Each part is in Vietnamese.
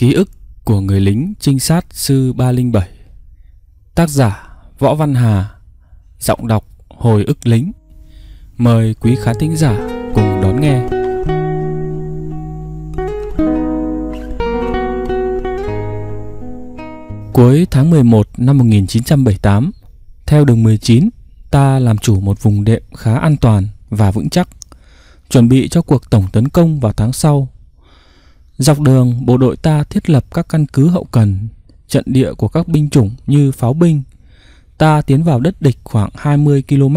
Ký ức của người lính trinh sát sư 307. Tác giả Võ Văn Hà. Giọng đọc Hồi ức lính. Mời quý khán thính giả cùng đón nghe. Cuối tháng 11 năm 1978, theo đường 19, ta làm chủ một vùng đệm khá an toàn và vững chắc, chuẩn bị cho cuộc tổng tấn công vào tháng sau. Dọc đường, bộ đội ta thiết lập các căn cứ hậu cần, trận địa của các binh chủng như pháo binh. Ta tiến vào đất địch khoảng 20 km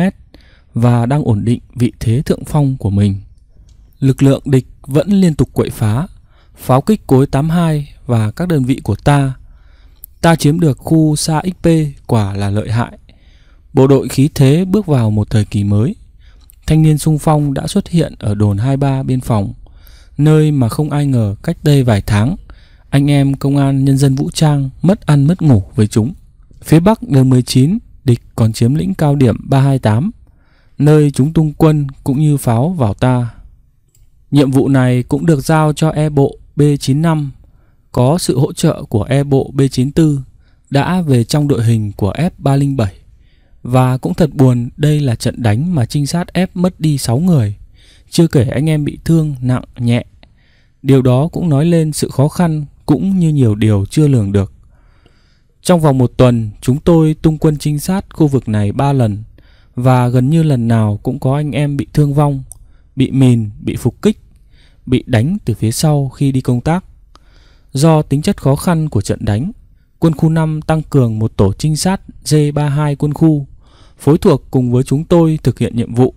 và đang ổn định vị thế thượng phong của mình. Lực lượng địch vẫn liên tục quậy phá, pháo kích cối 82 và các đơn vị của ta. Ta chiếm được khu Sa XP quả là lợi hại. Bộ đội khí thế bước vào một thời kỳ mới. Thanh niên xung phong đã xuất hiện ở đồn 23 biên phòng, nơi mà không ai ngờ cách đây vài tháng, anh em công an nhân dân vũ trang mất ăn mất ngủ với chúng. Phía Bắc đường 19, địch còn chiếm lĩnh cao điểm 328, nơi chúng tung quân cũng như pháo vào ta. Nhiệm vụ này cũng được giao cho E bộ B95, có sự hỗ trợ của E bộ B94 đã về trong đội hình của F307. Và cũng thật buồn, đây là trận đánh mà trinh sát F mất đi 6 người, chưa kể anh em bị thương nặng nhẹ. Điều đó cũng nói lên sự khó khăn cũng như nhiều điều chưa lường được. Trong vòng một tuần, chúng tôi tung quân trinh sát khu vực này 3 lần, và gần như lần nào cũng có anh em bị thương vong, bị mìn, bị phục kích, bị đánh từ phía sau khi đi công tác. Do tính chất khó khăn của trận đánh, quân khu 5 tăng cường một tổ trinh sát G32 quân khu phối thuộc cùng với chúng tôi thực hiện nhiệm vụ.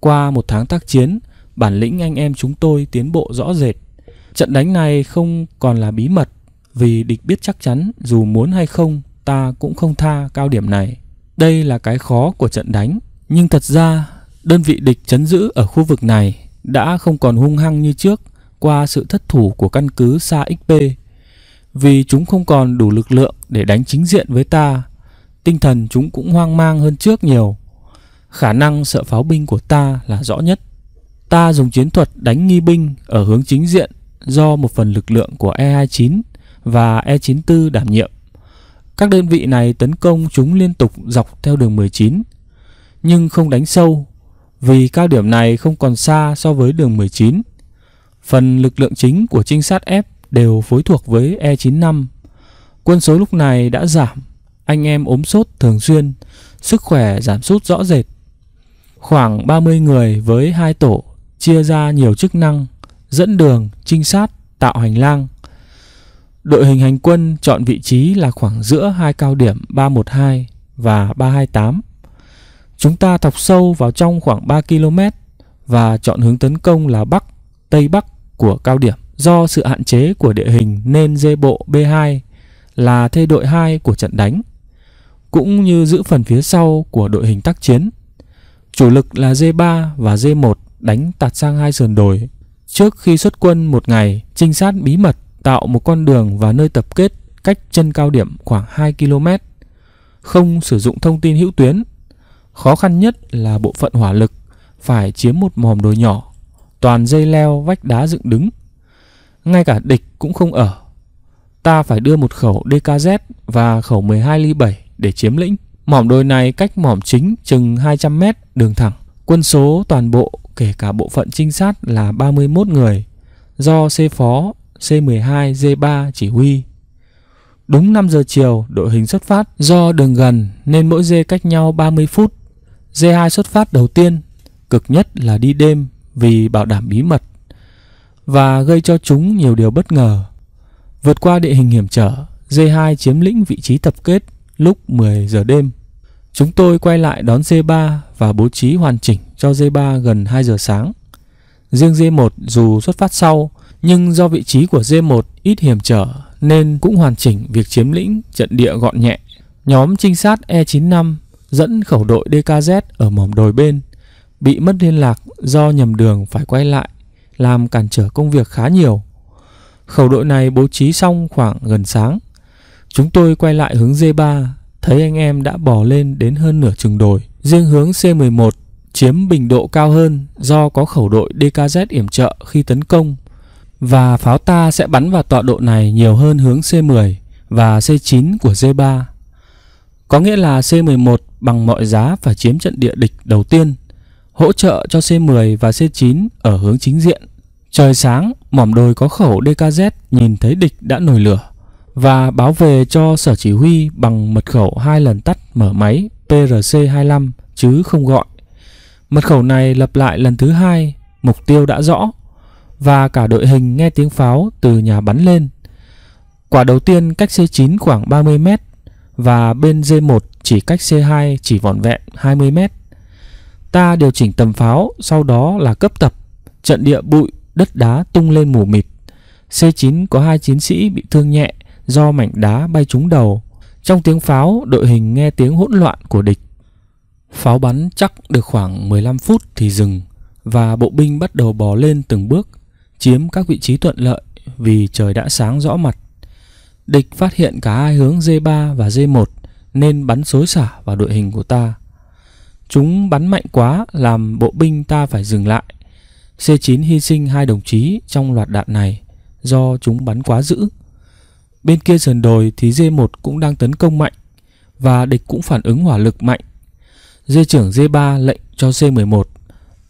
Qua một tháng tác chiến, bản lĩnh anh em chúng tôi tiến bộ rõ rệt. Trận đánh này không còn là bí mật, vì địch biết chắc chắn dù muốn hay không ta cũng không tha cao điểm này. Đây là cái khó của trận đánh, nhưng thật ra đơn vị địch trấn giữ ở khu vực này đã không còn hung hăng như trước qua sự thất thủ của căn cứ Sa XP. Vì chúng không còn đủ lực lượng để đánh chính diện với ta, tinh thần chúng cũng hoang mang hơn trước nhiều. Khả năng sợ pháo binh của ta là rõ nhất. Ta dùng chiến thuật đánh nghi binh ở hướng chính diện do một phần lực lượng của E29 và E94 đảm nhiệm. Các đơn vị này tấn công chúng liên tục dọc theo đường 19, nhưng không đánh sâu, vì cao điểm này không còn xa so với đường 19. Phần lực lượng chính của trinh sát F đều phối thuộc với E95. Quân số lúc này đã giảm, anh em ốm sốt thường xuyên, sức khỏe giảm sút rõ rệt. Khoảng 30 người với 2 tổ chia ra nhiều chức năng, dẫn đường, trinh sát, tạo hành lang. Đội hình hành quân chọn vị trí là khoảng giữa hai cao điểm 312 và 328. Chúng ta thọc sâu vào trong khoảng 3 km và chọn hướng tấn công là Bắc, Tây Bắc của cao điểm. Do sự hạn chế của địa hình nên dê bộ B2 là thê đội 2 của trận đánh, cũng như giữ phần phía sau của đội hình tác chiến. Chủ lực là D3 và D1 đánh tạt sang hai sườn đồi. Trước khi xuất quân một ngày, trinh sát bí mật tạo một con đường và nơi tập kết cách chân cao điểm khoảng 2 km, không sử dụng thông tin hữu tuyến. Khó khăn nhất là bộ phận hỏa lực phải chiếm một mòm đồi nhỏ, toàn dây leo vách đá dựng đứng. Ngay cả địch cũng không ở. Ta phải đưa một khẩu DKZ và khẩu 12 ly 7 để chiếm lĩnh. Mỏm đồi này cách mỏm chính chừng 200 m đường thẳng. Quân số toàn bộ kể cả bộ phận trinh sát là 31 người, do C phó C12 D3 chỉ huy. Đúng 5 giờ chiều đội hình xuất phát. Do đường gần nên mỗi dê cách nhau 30 phút. D2 xuất phát đầu tiên, cực nhất là đi đêm vì bảo đảm bí mật và gây cho chúng nhiều điều bất ngờ. Vượt qua địa hình hiểm trở, D2 chiếm lĩnh vị trí tập kết lúc 10 giờ đêm. Chúng tôi quay lại đón D3 và bố trí hoàn chỉnh cho D3 gần 2 giờ sáng. Riêng D1 dù xuất phát sau, nhưng do vị trí của D1 ít hiểm trở nên cũng hoàn chỉnh việc chiếm lĩnh trận địa gọn nhẹ. Nhóm trinh sát E95 dẫn khẩu đội DKZ ở mỏm đồi bên, bị mất liên lạc do nhầm đường phải quay lại, làm cản trở công việc khá nhiều. Khẩu đội này bố trí xong khoảng gần sáng. Chúng tôi quay lại hướng D3, thấy anh em đã bò lên đến hơn nửa chừng đồi. Riêng hướng C11 chiếm bình độ cao hơn do có khẩu đội DKZ yểm trợ khi tấn công. và pháo ta sẽ bắn vào tọa độ này nhiều hơn hướng C10 và C9 của G3. Có nghĩa là C11 bằng mọi giá phải chiếm trận địa địch đầu tiên, hỗ trợ cho C10 và C9 ở hướng chính diện. Trời sáng, mỏm đồi có khẩu DKZ nhìn thấy địch đã nổi lửa và báo về cho sở chỉ huy bằng mật khẩu 2 lần tắt mở máy PRC25 chứ không gọi. Mật khẩu này lặp lại lần thứ 2, mục tiêu đã rõ và cả đội hình nghe tiếng pháo từ nhà bắn lên. Quả đầu tiên cách C9 khoảng 30 m và bên G1 chỉ cách C2 chỉ vỏn vẹn 20 m. Ta điều chỉnh tầm pháo, sau đó là cấp tập. Trận địa bụi, đất đá tung lên mù mịt. C9 có 2 chiến sĩ bị thương nhẹ do mảnh đá bay trúng đầu. Trong tiếng pháo, đội hình nghe tiếng hỗn loạn của địch. Pháo bắn chắc được khoảng 15 phút thì dừng và bộ binh bắt đầu bò lên từng bước, chiếm các vị trí thuận lợi vì trời đã sáng rõ mặt. Địch phát hiện cả hai hướng G3 và G1 nên bắn xối xả vào đội hình của ta. Chúng bắn mạnh quá làm bộ binh ta phải dừng lại. C9 hy sinh 2 đồng chí trong loạt đạn này do chúng bắn quá dữ. Bên kia sườn đồi thì G1 cũng đang tấn công mạnh và địch cũng phản ứng hỏa lực mạnh. Dê trưởng G3 lệnh cho C11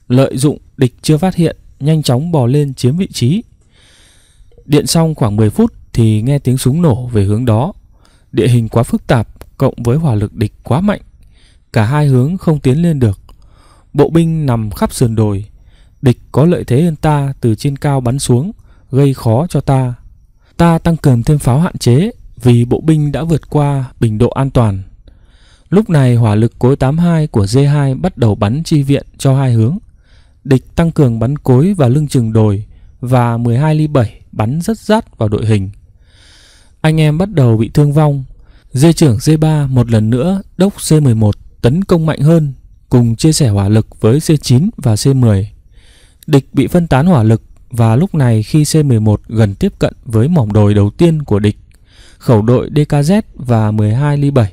lợi dụng địch chưa phát hiện, nhanh chóng bò lên chiếm vị trí. Điện xong khoảng 10 phút thì nghe tiếng súng nổ về hướng đó. Địa hình quá phức tạp cộng với hỏa lực địch quá mạnh, cả hai hướng không tiến lên được. Bộ binh nằm khắp sườn đồi, địch có lợi thế hơn ta từ trên cao bắn xuống, gây khó cho ta. Ta tăng cường thêm pháo hạn chế vì bộ binh đã vượt qua bình độ an toàn. Lúc này hỏa lực cối 82 của G2 bắt đầu bắn chi viện cho hai hướng. Địch tăng cường bắn cối vào lưng chừng đồi và 12 ly 7 bắn rất rát vào đội hình. Anh em bắt đầu bị thương vong. Dê trưởng G3 một lần nữa đốc C11 tấn công mạnh hơn, cùng chia sẻ hỏa lực với C9 và C10. Địch bị phân tán hỏa lực và lúc này khi C11 gần tiếp cận với mỏm đồi đầu tiên của địch, khẩu đội DKZ và 12 ly 7,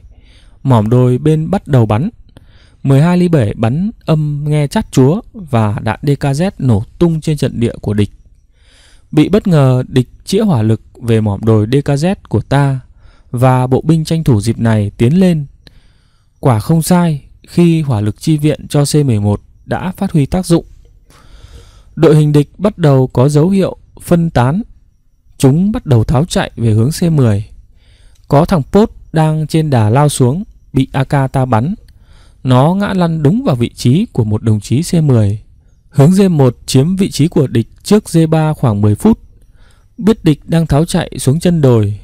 mỏm đồi bên bắt đầu bắn. 12 ly 7 bắn âm nghe chát chúa và đạn DKZ nổ tung trên trận địa của địch. Bị bất ngờ, địch chĩa hỏa lực về mỏm đồi DKZ của ta và bộ binh tranh thủ dịp này tiến lên. Quả không sai khi hỏa lực chi viện cho C11 đã phát huy tác dụng. Đội hình địch bắt đầu có dấu hiệu phân tán. Chúng bắt đầu tháo chạy về hướng C10. Có thằng Pốt đang trên đà lao xuống, bị AK ta bắn. Nó ngã lăn đúng vào vị trí của một đồng chí C10. Hướng G1 chiếm vị trí của địch trước G3 khoảng 10 phút. Biết địch đang tháo chạy xuống chân đồi,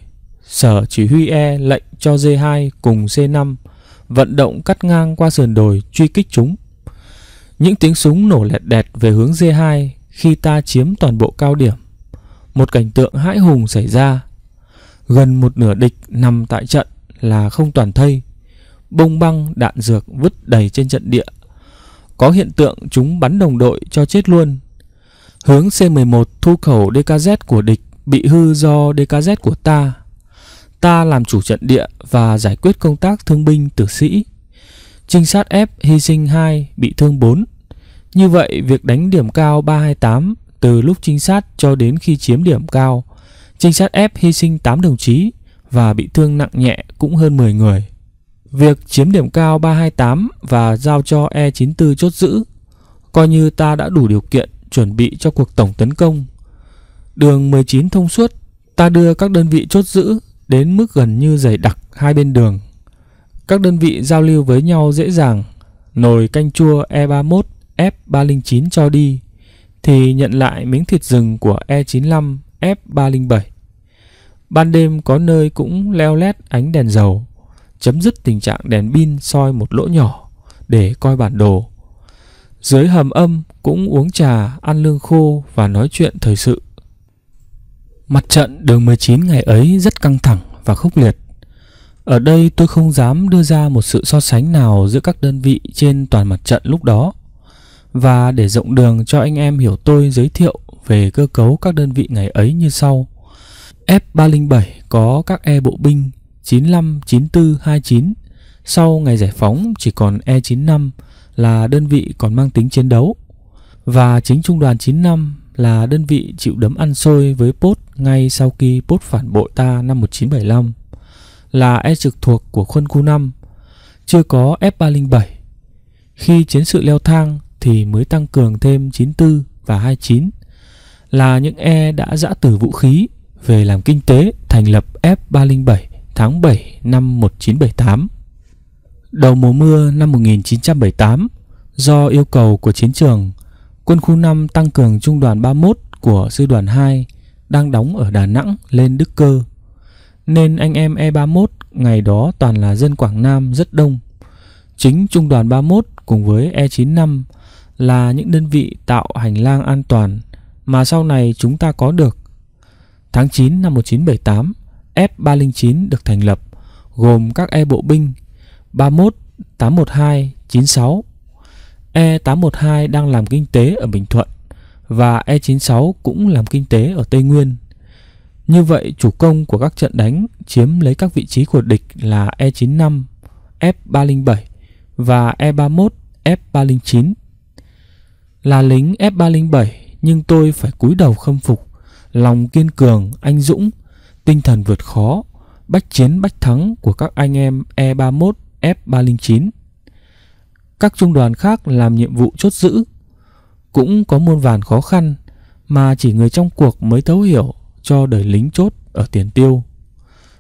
sở chỉ huy E lệnh cho G2 cùng C5 vận động cắt ngang qua sườn đồi truy kích chúng. Những tiếng súng nổ lẹt đẹt về hướng G2 khi ta chiếm toàn bộ cao điểm. Một cảnh tượng hãi hùng xảy ra. Gần một nửa địch nằm tại trận là không toàn thây, bông băng đạn dược vứt đầy trên trận địa. Có hiện tượng chúng bắn đồng đội cho chết luôn. Hướng C11 thu khẩu DKZ của địch bị hư do DKZ của ta. Ta làm chủ trận địa và giải quyết công tác thương binh tử sĩ. Trinh sát F hy sinh 2, bị thương 4. Như vậy, việc đánh điểm cao 328 từ lúc trinh sát cho đến khi chiếm điểm cao, trinh sát F hy sinh 8 đồng chí và bị thương nặng nhẹ cũng hơn 10 người. Việc chiếm điểm cao 328 và giao cho E94 chốt giữ, coi như ta đã đủ điều kiện chuẩn bị cho cuộc tổng tấn công. Đường 19 thông suốt, ta đưa các đơn vị chốt giữ đến mức gần như dày đặc hai bên đường. Các đơn vị giao lưu với nhau dễ dàng. Nồi canh chua E31, F309 cho đi thì nhận lại miếng thịt rừng của E95, F307. Ban đêm có nơi cũng leo lét ánh đèn dầu, chấm dứt tình trạng đèn pin soi một lỗ nhỏ để coi bản đồ. Dưới hầm âm cũng uống trà, ăn lương khô và nói chuyện thời sự. Mặt trận đường 19 ngày ấy rất căng thẳng và khốc liệt. Ở đây tôi không dám đưa ra một sự so sánh nào giữa các đơn vị trên toàn mặt trận lúc đó. Và để rộng đường cho anh em hiểu, tôi giới thiệu về cơ cấu các đơn vị ngày ấy như sau. F307 có các E bộ binh 95, 94, 29. Sau ngày giải phóng chỉ còn E95 là đơn vị còn mang tính chiến đấu. Và chính trung đoàn 95 là đơn vị chịu đấm ăn xôi với Pốt ngay sau khi Pốt phản bội ta năm 1975, là E trực thuộc của quân khu 5, chưa có F307. Khi chiến sự leo thang thì mới tăng cường thêm 94 và 29, là những E đã giã từ vũ khí về làm kinh tế, thành lập F307 tháng 7 năm 1978. Đầu mùa mưa năm 1978, do yêu cầu của chiến trường, quân khu 5 tăng cường trung đoàn 31 của sư đoàn 2 đang đóng ở Đà Nẵng lên Đức Cơ, nên anh em E31 ngày đó toàn là dân Quảng Nam rất đông. Chính trung đoàn 31 cùng với E95 là những đơn vị tạo hành lang an toàn mà sau này chúng ta có được. Tháng 9 năm 1978, F309 được thành lập, gồm các E bộ binh 31, 812, 96. E812 đang làm kinh tế ở Bình Thuận và E96 cũng làm kinh tế ở Tây Nguyên. Như vậy, chủ công của các trận đánh chiếm lấy các vị trí của địch là E95, F307 và E31, F309. Là lính F307 nhưng tôi phải cúi đầu khâm phục lòng kiên cường, anh dũng, tinh thần vượt khó, bách chiến bách thắng của các anh em E31, F309. Các trung đoàn khác làm nhiệm vụ chốt giữ cũng có muôn vàn khó khăn mà chỉ người trong cuộc mới thấu hiểu cho đời lính chốt ở Tiền Tiêu.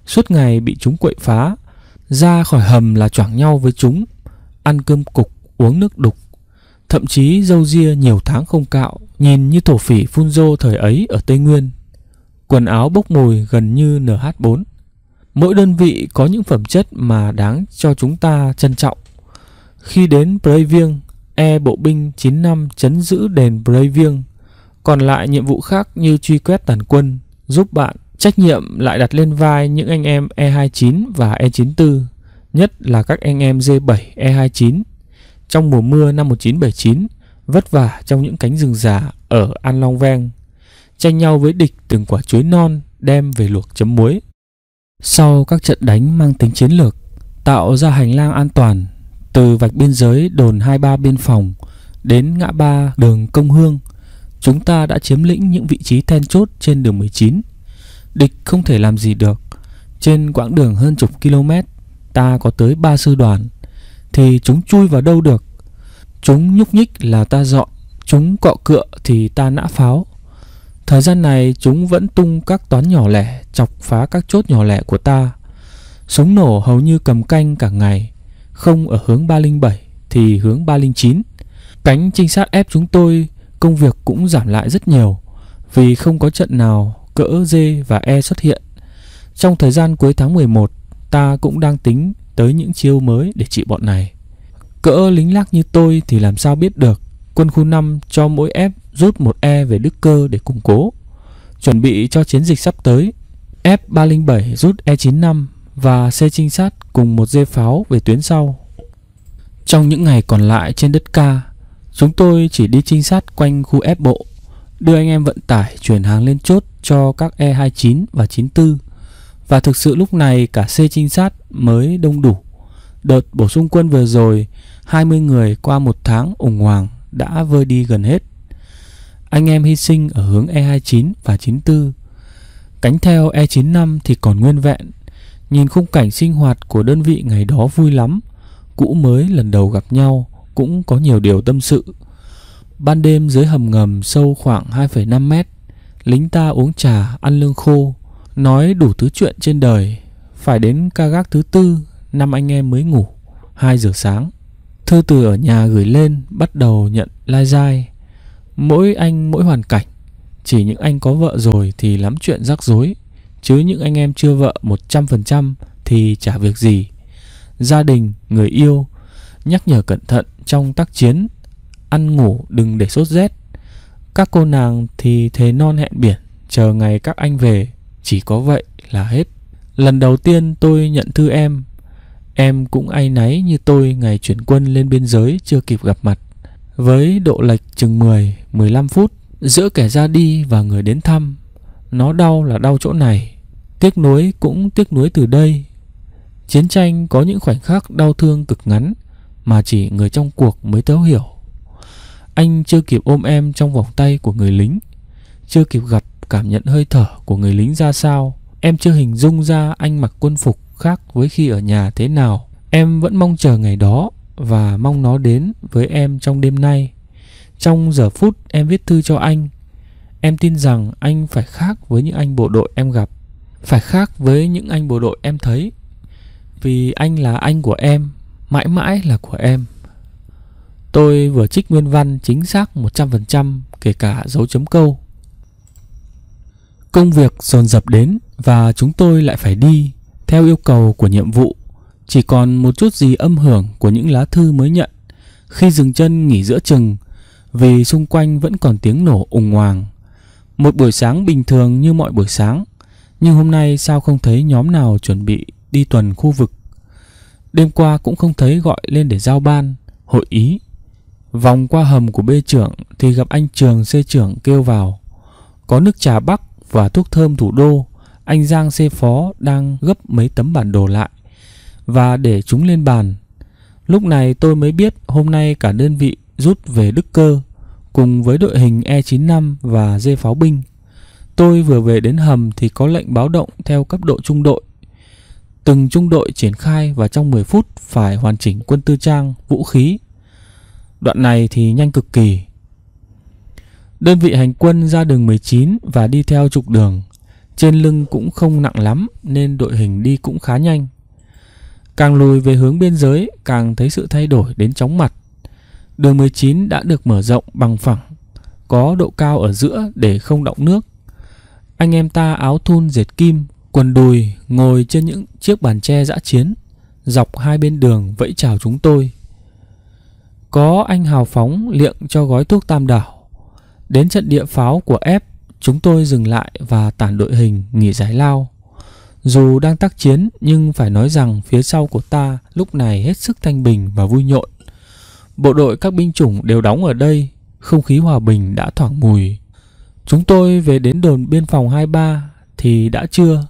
Suốt ngày bị chúng quậy phá, ra khỏi hầm là choảng nhau với chúng, ăn cơm cục, uống nước đục, thậm chí râu ria nhiều tháng không cạo, nhìn như thổ phỉ phun rô thời ấy ở Tây Nguyên. Quần áo bốc mùi gần như NH4. Mỗi đơn vị có những phẩm chất mà đáng cho chúng ta trân trọng. Khi đến Prey Viêng, E bộ binh 95 trấn giữ đền Prey Viêng. Còn lại nhiệm vụ khác như truy quét tàn quân, giúp bạn, trách nhiệm lại đặt lên vai những anh em E29 và E94, nhất là các anh em G7 E29. Trong mùa mưa năm 1979, vất vả trong những cánh rừng già ở An Long Veng, tranh nhau với địch từng quả chuối non đem về luộc chấm muối. Sau các trận đánh mang tính chiến lược, tạo ra hành lang an toàn từ vạch biên giới đồn 23 biên phòng đến ngã ba đường Công Hương, chúng ta đã chiếm lĩnh những vị trí then chốt trên đường 19. Địch không thể làm gì được. Trên quãng đường hơn chục km, ta có tới 3 sư đoàn, thì chúng chui vào đâu được. Chúng nhúc nhích là ta dọn, chúng cọ cựa thì ta nã pháo. Thời gian này chúng vẫn tung các toán nhỏ lẻ, chọc phá các chốt nhỏ lẻ của ta. Súng nổ hầu như cầm canh cả ngày, không ở hướng 307 thì hướng 309. Cánh trinh sát ép chúng tôi, công việc cũng giảm lại rất nhiều, vì không có trận nào cỡ D và E xuất hiện. Trong thời gian cuối tháng 11, ta cũng đang tính tới những chiêu mới để trị bọn này. Cỡ lính lác như tôi thì làm sao biết được. Quân khu 5 cho mỗi F rút một E về Đức Cơ để củng cố, chuẩn bị cho chiến dịch sắp tới. F307 rút E95 và xe trinh sát cùng một dây pháo về tuyến sau. Trong những ngày còn lại trên đất ca, chúng tôi chỉ đi trinh sát quanh khu F bộ, đưa anh em vận tải chuyển hàng lên chốt cho các E29 và 94. Và thực sự lúc này cả xe trinh sát mới đông đủ. Đợt bổ sung quân vừa rồi, 20 người qua một tháng ủng hoằng đã vơi đi gần hết. Anh em hy sinh ở hướng E29 và 94. Cánh theo E95 thì còn nguyên vẹn. Nhìn khung cảnh sinh hoạt của đơn vị ngày đó vui lắm. Cũ mới lần đầu gặp nhau cũng có nhiều điều tâm sự. Ban đêm dưới hầm ngầm sâu khoảng 2,5 mét, lính ta uống trà, ăn lương khô, nói đủ thứ chuyện trên đời. Phải đến ca gác thứ tư, 5 anh em mới ngủ, 2 giờ sáng. Thư từ ở nhà gửi lên bắt đầu nhận lai dai. Mỗi anh mỗi hoàn cảnh, chỉ những anh có vợ rồi thì lắm chuyện rắc rối, chứ những anh em chưa vợ 100% thì chả việc gì. Gia đình, người yêu, nhắc nhở cẩn thận trong tác chiến, ăn ngủ đừng để sốt rét. Các cô nàng thì thề non hẹn biển, chờ ngày các anh về, chỉ có vậy là hết. Lần đầu tiên tôi nhận thư em cũng áy náy như tôi ngày chuyển quân lên biên giới chưa kịp gặp mặt. Với độ lệch chừng 10-15 phút giữa kẻ ra đi và người đến thăm, nó đau là đau chỗ này, tiếc nuối cũng tiếc nuối từ đây. Chiến tranh có những khoảnh khắc đau thương cực ngắn mà chỉ người trong cuộc mới thấu hiểu. Anh chưa kịp ôm em trong vòng tay của người lính, Chưa kịp gặp cảm nhận hơi thở của người lính ra sao, em chưa hình dung ra anh mặc quân phục khác với khi ở nhà thế nào. Em vẫn mong chờ ngày đó và mong nó đến với em trong đêm nay. Trong giờ phút em viết thư cho anh, em tin rằng anh phải khác với những anh bộ đội em gặp, phải khác với những anh bộ đội em thấy. Vì anh là anh của em, mãi mãi là của em. Tôi vừa trích nguyên văn chính xác 100%, kể cả dấu chấm câu. Công việc dồn dập đến và chúng tôi lại phải đi theo yêu cầu của nhiệm vụ. Chỉ còn một chút gì âm hưởng của những lá thư mới nhận khi dừng chân nghỉ giữa chừng, vì xung quanh vẫn còn tiếng nổ ùng oàng. Một buổi sáng bình thường như mọi buổi sáng, nhưng hôm nay sao không thấy nhóm nào chuẩn bị đi tuần khu vực. Đêm qua cũng không thấy gọi lên để giao ban, hội ý. Vòng qua hầm của B trưởng thì gặp anh Trường C trưởng kêu vào. Có nước trà Bắc và thuốc thơm thủ đô, anh Giang C phó đang gấp mấy tấm bản đồ lại và để chúng lên bàn. Lúc này tôi mới biết hôm nay cả đơn vị rút về Đức Cơ cùng với đội hình E95 và dê pháo binh. Tôi vừa về đến hầm thì có lệnh báo động theo cấp độ trung đội. Từng trung đội triển khai và trong 10 phút phải hoàn chỉnh quân tư trang, vũ khí. Đoạn này thì nhanh cực kỳ. Đơn vị hành quân ra đường 19 và đi theo trục đường. Trên lưng cũng không nặng lắm nên đội hình đi cũng khá nhanh. Càng lùi về hướng biên giới càng thấy sự thay đổi đến chóng mặt. Đường 19 đã được mở rộng bằng phẳng, có độ cao ở giữa để không đọng nước. Anh em ta áo thun dệt kim, quần đùi ngồi trên những chiếc bàn tre dã chiến, dọc hai bên đường vẫy chào chúng tôi. Có anh hào phóng liệng cho gói thuốc Tam Đảo. Đến trận địa pháo của F, chúng tôi dừng lại và tản đội hình nghỉ giải lao. Dù đang tác chiến nhưng phải nói rằng phía sau của ta lúc này hết sức thanh bình và vui nhộn. Bộ đội các binh chủng đều đóng ở đây, không khí hòa bình đã thoảng mùi. Chúng tôi về đến đồn biên phòng 23 thì đã trưa.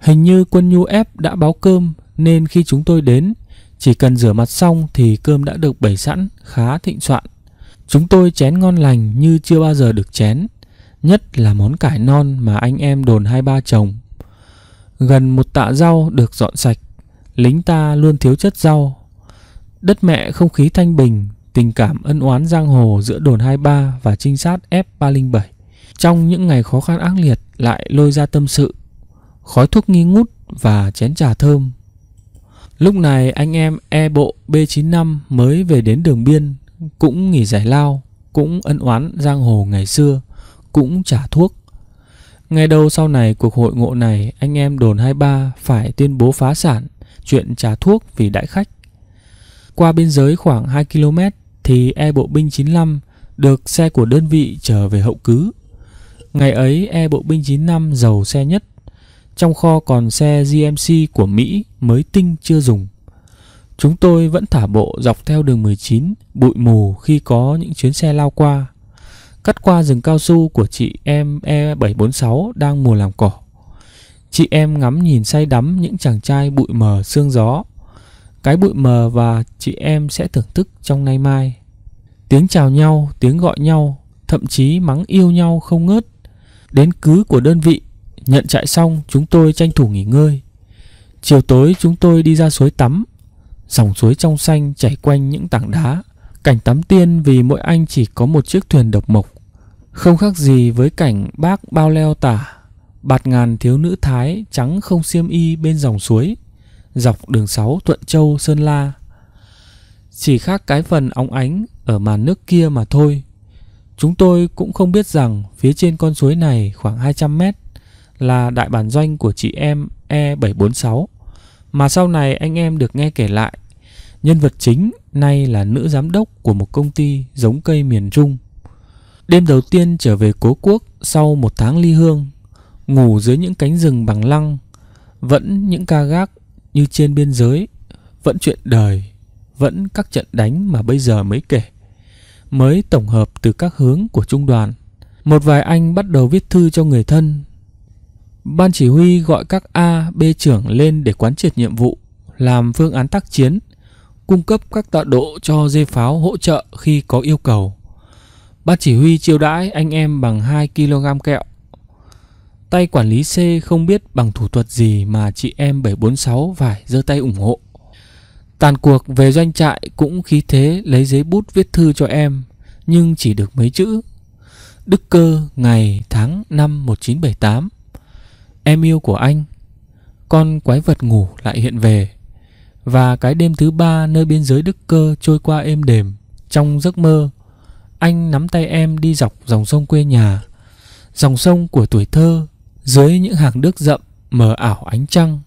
Hình như quân nhu F đã báo cơm nên khi chúng tôi đến, chỉ cần rửa mặt xong thì cơm đã được bày sẵn khá thịnh soạn. Chúng tôi chén ngon lành như chưa bao giờ được chén, nhất là món cải non mà anh em đồn 23 trồng. Gần một tạ rau được dọn sạch, lính ta luôn thiếu chất rau. Đất mẹ không khí thanh bình, tình cảm ân oán giang hồ giữa đồn 23 và trinh sát F307 trong những ngày khó khăn ác liệt lại lôi ra tâm sự. Khói thuốc nghi ngút và chén trà thơm. Lúc này anh em E bộ B95 mới về đến đường biên, cũng nghỉ giải lao, cũng ân oán giang hồ ngày xưa, cũng trả thuốc. Ngay đầu sau này cuộc hội ngộ này, anh em đồn 23 phải tuyên bố phá sản chuyện trả thuốc vì đãi khách. Qua biên giới khoảng 2 km thì E bộ binh 95 được xe của đơn vị trở về hậu cứ. Ngày ấy E bộ binh 95 giàu xe nhất. Trong kho còn xe GMC của Mỹ mới tinh chưa dùng. Chúng tôi vẫn thả bộ dọc theo đường 19 bụi mù khi có những chuyến xe lao qua. Cắt qua rừng cao su của chị em E746 đang mùa làm cỏ. Chị em ngắm nhìn say đắm những chàng trai bụi mờ sương gió. Cái bụi mờ và chị em sẽ thưởng thức trong nay mai. Tiếng chào nhau, tiếng gọi nhau, thậm chí mắng yêu nhau không ngớt. Đến cứ của đơn vị, nhận trại xong chúng tôi tranh thủ nghỉ ngơi. Chiều tối chúng tôi đi ra suối tắm. Dòng suối trong xanh chảy quanh những tảng đá. Cảnh tắm tiên vì mỗi anh chỉ có một chiếc thuyền độc mộc. Không khác gì với cảnh bác bao leo tả, bạt ngàn thiếu nữ Thái trắng không xiêm y bên dòng suối, dọc đường 6 Thuận Châu Sơn La. Chỉ khác cái phần óng ánh ở màn nước kia mà thôi. Chúng tôi cũng không biết rằng phía trên con suối này khoảng 200 mét là đại bản doanh của chị em E746 mà sau này anh em được nghe kể lại. Nhân vật chính nay là nữ giám đốc của một công ty giống cây miền Trung. Đêm đầu tiên trở về cố quốc sau một tháng ly hương, ngủ dưới những cánh rừng bằng lăng, vẫn những ca gác như trên biên giới, vẫn chuyện đời, vẫn các trận đánh mà bây giờ mới kể, mới tổng hợp từ các hướng của trung đoàn. Một vài anh bắt đầu viết thư cho người thân. Ban chỉ huy gọi các A, B trưởng lên để quán triệt nhiệm vụ, làm phương án tác chiến, cung cấp các tọa độ cho dê pháo hỗ trợ khi có yêu cầu. Ban chỉ huy chiêu đãi anh em bằng 2 kg kẹo. Tay quản lý C không biết bằng thủ thuật gì mà chị em 746 phải giơ tay ủng hộ. Tàn cuộc về doanh trại cũng khí thế lấy giấy bút viết thư cho em, nhưng chỉ được mấy chữ. Đức Cơ ngày tháng năm 1978. Em yêu của anh. Con quái vật ngủ lại hiện về. Và cái đêm thứ ba nơi biên giới Đức Cơ trôi qua êm đềm. Trong giấc mơ, anh nắm tay em đi dọc dòng sông quê nhà, dòng sông của tuổi thơ. Dưới những hàng đước rậm mờ ảo ánh trăng,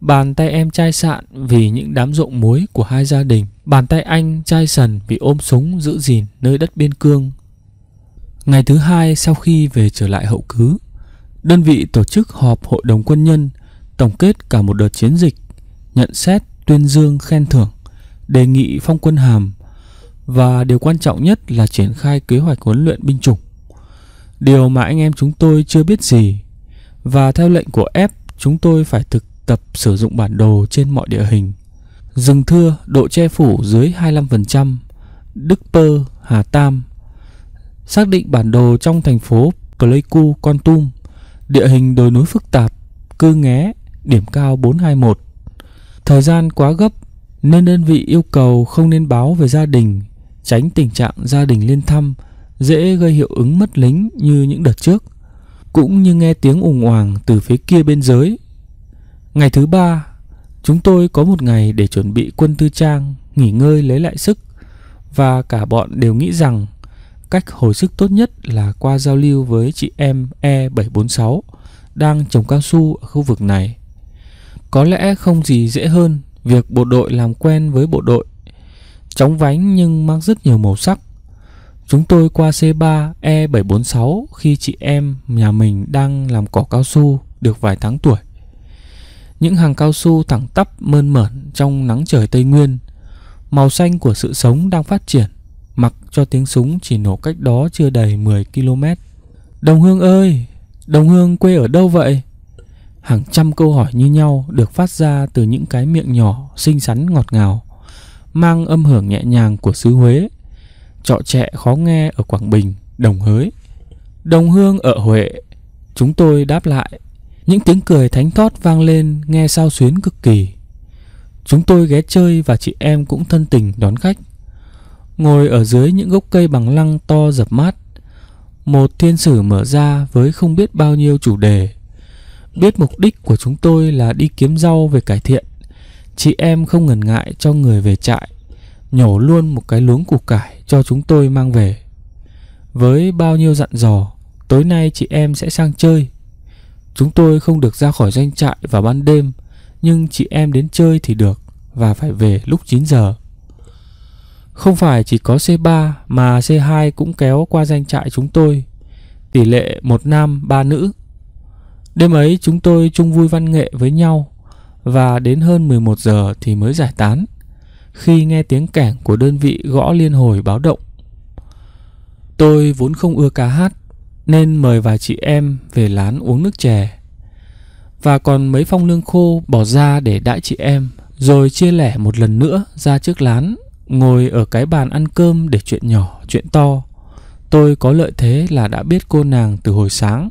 bàn tay em chai sạn vì những đám ruộng muối của hai gia đình, bàn tay anh chai sần vì ôm súng giữ gìn nơi đất biên cương. Ngày thứ hai sau khi về trở lại hậu cứ, đơn vị tổ chức họp hội đồng quân nhân tổng kết cả một đợt chiến dịch, nhận xét, tuyên dương, khen thưởng, đề nghị phong quân hàm, và điều quan trọng nhất là triển khai kế hoạch huấn luyện binh chủng. Điều mà anh em chúng tôi chưa biết gì, và theo lệnh của F, chúng tôi phải thực tập sử dụng bản đồ trên mọi địa hình. Rừng thưa, độ che phủ dưới 25%, Đức Pơ, Hà Tam. Xác định bản đồ trong thành phố Pleiku, Kon Tum, địa hình đồi núi phức tạp, cư nghé, điểm cao 421. Thời gian quá gấp nên đơn vị yêu cầu không nên báo về gia đình, tránh tình trạng gia đình lên thăm, dễ gây hiệu ứng mất lính như những đợt trước, cũng như nghe tiếng ùng oàng từ phía kia biên giới. Ngày thứ ba, chúng tôi có một ngày để chuẩn bị quân tư trang, nghỉ ngơi lấy lại sức, và cả bọn đều nghĩ rằng cách hồi sức tốt nhất là qua giao lưu với chị em E746 đang trồng cao su ở khu vực này. Có lẽ không gì dễ hơn việc bộ đội làm quen với bộ đội, chóng vánh nhưng mang rất nhiều màu sắc. Chúng tôi qua C3 E746 khi chị em nhà mình đang làm cỏ cao su được vài tháng tuổi. Những hàng cao su thẳng tắp mơn mởn trong nắng trời Tây Nguyên, màu xanh của sự sống đang phát triển, mặc cho tiếng súng chỉ nổ cách đó chưa đầy 10 km. Đồng Hương ơi! Đồng Hương quê ở đâu vậy? Hàng trăm câu hỏi như nhau được phát ra từ những cái miệng nhỏ, xinh xắn ngọt ngào, mang âm hưởng nhẹ nhàng của xứ Huế, trọ trẹ khó nghe ở Quảng Bình, Đồng Hới. Đồng Hương ở Huế, chúng tôi đáp lại. Những tiếng cười thánh thót vang lên nghe sao xuyến cực kỳ. Chúng tôi ghé chơi và chị em cũng thân tình đón khách. Ngồi ở dưới những gốc cây bằng lăng to dập mát, một thiên sử mở ra với không biết bao nhiêu chủ đề. Biết mục đích của chúng tôi là đi kiếm rau về cải thiện, chị em không ngần ngại cho người về trại nhổ luôn một cái luống củ cải cho chúng tôi mang về. Với bao nhiêu dặn dò, tối nay chị em sẽ sang chơi. Chúng tôi không được ra khỏi doanh trại vào ban đêm, nhưng chị em đến chơi thì được, và phải về lúc 9 giờ. Không phải chỉ có C3 mà C2 cũng kéo qua doanh trại chúng tôi, tỷ lệ 1 nam 3 nữ. Đêm ấy chúng tôi chung vui văn nghệ với nhau, và đến hơn 11 giờ thì mới giải tán, khi nghe tiếng kẻng của đơn vị gõ liên hồi báo động. Tôi vốn không ưa ca hát nên mời vài chị em về lán uống nước chè, và còn mấy phong lương khô bỏ ra để đãi chị em, rồi chia lẻ một lần nữa ra trước lán, ngồi ở cái bàn ăn cơm để chuyện nhỏ chuyện to. Tôi có lợi thế là đã biết cô nàng từ hồi sáng,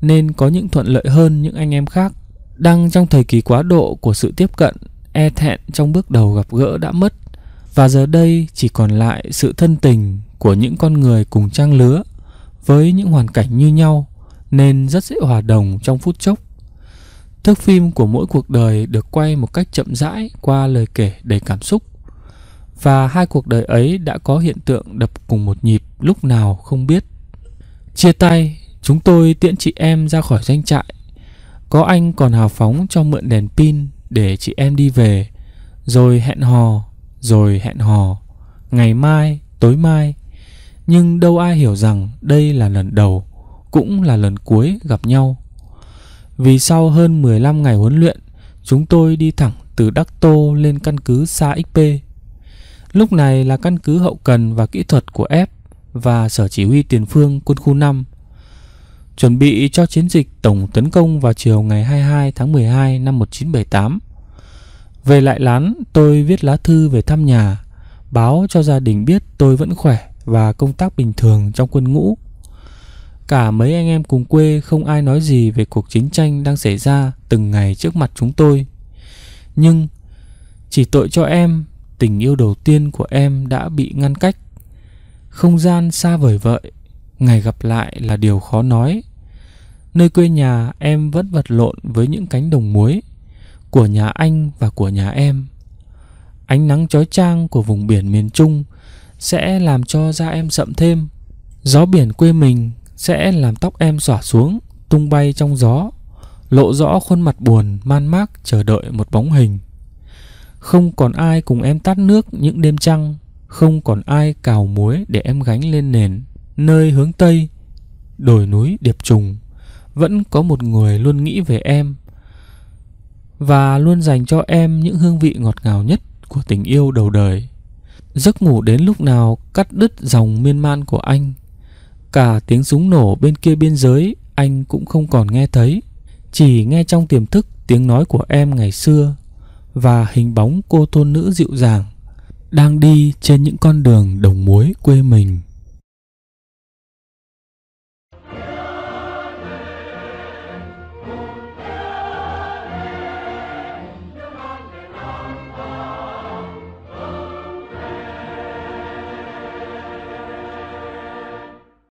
nên có những thuận lợi hơn những anh em khác đang trong thời kỳ quá độ của sự tiếp cận, e thẹn trong bước đầu gặp gỡ đã mất, và giờ đây chỉ còn lại sự thân tình của những con người cùng trang lứa với những hoàn cảnh như nhau, nên rất dễ hòa đồng trong phút chốc. Thước phim của mỗi cuộc đời được quay một cách chậm rãi qua lời kể đầy cảm xúc, và hai cuộc đời ấy đã có hiện tượng đập cùng một nhịp lúc nào không biết. Chia tay, chúng tôi tiễn chị em ra khỏi doanh trại. Có anh còn hào phóng cho mượn đèn pin để chị em đi về, rồi hẹn hò, ngày mai, tối mai. Nhưng đâu ai hiểu rằng đây là lần đầu, cũng là lần cuối gặp nhau. Vì sau hơn 15 ngày huấn luyện, chúng tôi đi thẳng từ Đắc Tô lên căn cứ Sa XP. Lúc này là căn cứ hậu cần và kỹ thuật của F và Sở Chỉ huy Tiền phương Quân khu 5, chuẩn bị cho chiến dịch tổng tấn công vào chiều ngày 22 tháng 12 năm 1978. Về lại lán, tôi viết lá thư về thăm nhà, báo cho gia đình biết tôi vẫn khỏe và công tác bình thường trong quân ngũ. Cả mấy anh em cùng quê không ai nói gì về cuộc chiến tranh đang xảy ra từng ngày trước mặt chúng tôi. Nhưng chỉ tội cho em, tình yêu đầu tiên của em đã bị ngăn cách. Không gian xa vời vợi, ngày gặp lại là điều khó nói. Nơi quê nhà em vẫn vật lộn với những cánh đồng muối của nhà anh và của nhà em. Ánh nắng chói chang của vùng biển miền Trung sẽ làm cho da em sậm thêm. Gió biển quê mình sẽ làm tóc em xõa xuống, tung bay trong gió, lộ rõ khuôn mặt buồn man mác chờ đợi một bóng hình. Không còn ai cùng em tát nước những đêm trăng, không còn ai cào muối để em gánh lên nền. Nơi hướng Tây, đồi núi điệp trùng, vẫn có một người luôn nghĩ về em và luôn dành cho em những hương vị ngọt ngào nhất của tình yêu đầu đời. Giấc ngủ đến lúc nào cắt đứt dòng miên man của anh. Cả tiếng súng nổ bên kia biên giới anh cũng không còn nghe thấy. Chỉ nghe trong tiềm thức tiếng nói của em ngày xưa và hình bóng cô thôn nữ dịu dàng đang đi trên những con đường đồng muối quê mình.